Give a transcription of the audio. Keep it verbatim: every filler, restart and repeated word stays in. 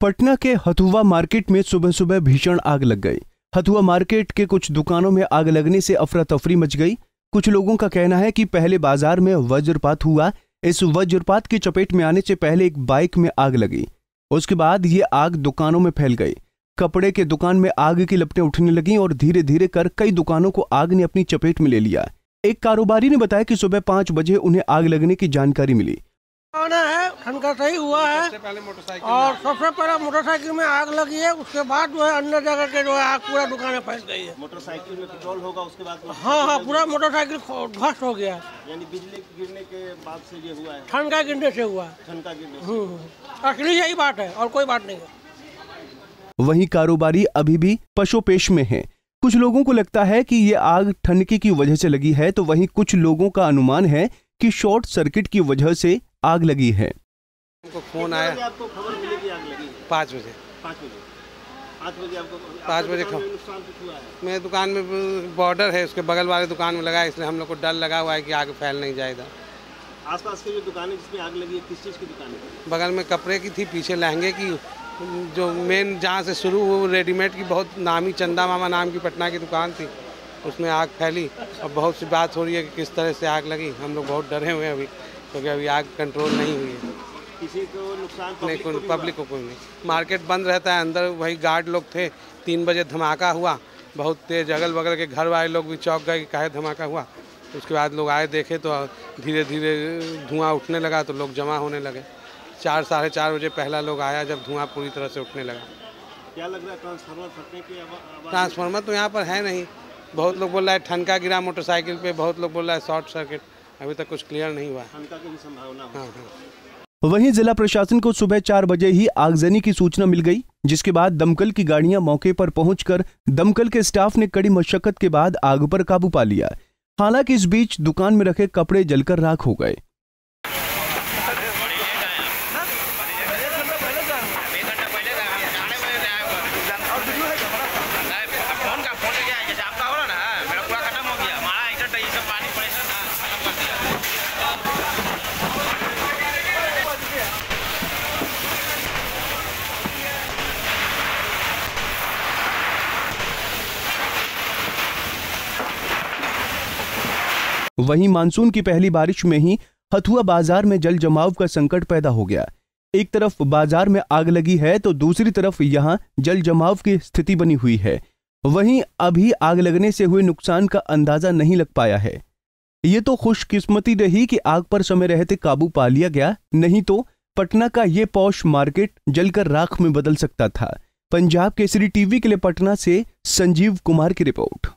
पटना के हथुआ मार्केट में सुबह सुबह भीषण आग लग गई। हथुआ मार्केट के कुछ दुकानों में आग लगने से अफरा तफरी मच गई। कुछ लोगों का कहना है कि पहले बाजार में वज्रपात हुआ। इस वज्रपात की चपेट में आने से पहले एक बाइक में आग लगी, उसके बाद ये आग दुकानों में फैल गई। कपड़े के दुकान में आग की लपटें उठने लगीं और धीरे धीरे कर कई दुकानों को आग ने अपनी चपेट में ले लिया। एक कारोबारी ने बताया कि सुबह पाँच बजे उन्हें आग लगने की जानकारी मिली। आना है, ठनका सही हुआ है सबसे पहले मोटरसाइकिल और सबसे पहले मोटरसाइकिल में आग लगी है। उसके बाद जो है अंदर जाकर के जो है आग पूरा दुकान फैल गई है। मोटरसाइकिल में पेट्रोल होगा उसके बाद? हाँ हाँ, पूरा मोटरसाइकिल ध्वस्त हो गया। यानी बिजली गिरने के बाद से ये हुआ है? ठनका गिरने से हुआ है। ठनका गिरने असली यही बात है और कोई बात नहीं है। वहीं कारोबारी अभी भी पशोपेश में है। कुछ लोगों को लगता है कि ये आग ठनके की वजह से लगी है, तो वहीं कुछ लोगों का अनुमान है कि शॉर्ट सर्किट की वजह से आग लगी है। आपको फोन आया? आपको खबर मिली कि आग लगी? पाँच बजे। पाँच बजे पाँच बजे आपको? पाँच बजे खबर। मेरे दुकान में बॉर्डर है, उसके बगल वाले दुकान में लगा है, इसलिए हम लोग को डर लगा हुआ है कि आग फैल नहीं जाए। इधर आस पास की जो दुकान है जिसमें आग लगी है, किस चीज़ की दुकान है? बगल में कपड़े की थी, पीछे लहंगे की। जो मेन जहाँ से शुरू हुआ रेडीमेड की बहुत नामी चंदा मामा नाम की पटना की दुकान थी, उसमें आग फैली। और बहुत सी बात हो रही है कि किस तरह से आग लगी। हम लोग बहुत डरे हुए हैं अभी, क्योंकि अभी आग कंट्रोल नहीं हुई है। किसी को नुकसान? नहीं, कोई पब्लिक को कोई नहीं। मार्केट बंद रहता है, अंदर वही गार्ड लोग थे। तीन बजे धमाका हुआ, बहुत तेज। अगल बगल के घर वाले लोग भी चौंक गए कि काहे धमाका हुआ। उसके बाद लोग आए, देखे तो धीरे धीरे धुआं उठने लगा, तो लोग जमा होने लगे। चार साढ़े चार बजे पहला लोग आया जब धुआँ पूरी तरह से उठने लगा। क्या लग रहा है ट्रांसफार्मर फटने की? ट्रांसफार्मर तो यहाँ पर है नहीं। बहुत लोग बोल रहा है ठनका गिरा मोटरसाइकिल पे, बहुत लोग बोल रहा है शॉर्ट सर्किट। अभी तक कुछ क्लियर नहीं हुआ। ठनका की भी संभावना है। हाँ, हाँ। वहीं जिला प्रशासन को सुबह चार बजे ही आगजनी की सूचना मिल गई, जिसके बाद दमकल की गाड़ियां मौके पर पहुंचकर दमकल के स्टाफ ने कड़ी मशक्कत के बाद आग पर काबू पा लिया। हालांकि इस बीच दुकान में रखे कपड़े जलकर राख हो गए। वहीं मानसून की पहली बारिश में ही हथुआ बाजार में जल जमाव का संकट पैदा हो गया। एक तरफ बाजार में आग लगी है तो दूसरी तरफ यहां जल जमाव की स्थिति बनी हुई है। वहीं अभी आग लगने से हुए नुकसान का अंदाजा नहीं लग पाया है। ये तो खुशकिस्मती रही कि आग पर समय रहते काबू पा लिया गया, नहीं तो पटना का ये पौष मार्केट जलकर राख में बदल सकता था। पंजाब केसरी टीवी के लिए पटना से संजीव कुमार की रिपोर्ट।